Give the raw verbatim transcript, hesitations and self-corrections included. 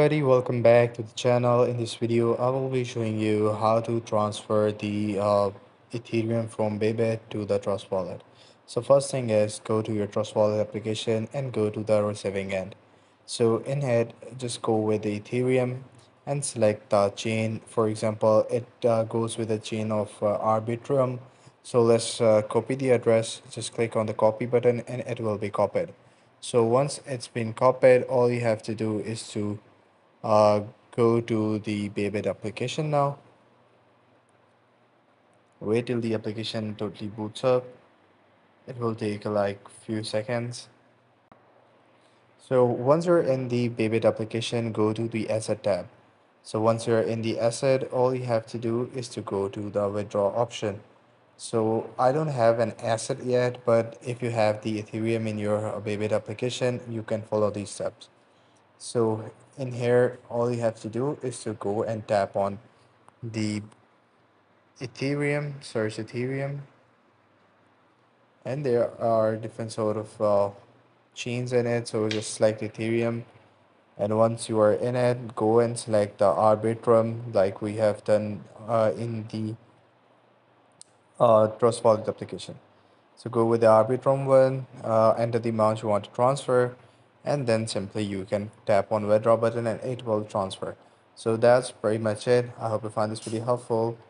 Everybody, welcome back to the channel. In this video I will be showing you how to transfer the uh, Ethereum from Bybit to the Trust Wallet. So first thing is, go to your Trust Wallet application and go to the receiving end. So in it, just go with the Ethereum and select the chain. For example, it uh, goes with a chain of uh, Arbitrum. So let's uh, copy the address. Just click on the copy button and it will be copied. So once it's been copied, all you have to do is to uh, go to the Bybit application now. Wait till the application totally boots up. It will take like few seconds. So once you're in the Bybit application, go to the asset tab. So once you're in the asset, all you have to do is to go to the withdraw option. So I don't have an asset yet, but if you have the Ethereum in your Bybit application, you can follow these steps. So in here, all you have to do is to go and tap on the Ethereum, search Ethereum. And there are different sort of uh, chains in it. So just select Ethereum. And once you are in it, go and select the Arbitrum like we have done uh, in the Uh, Trust Wallet application. So go with the Arbitrum one, uh, enter the amount you want to transfer, and then simply you can tap on withdraw button and it will transfer. So that's pretty much it. I hope you find this video helpful.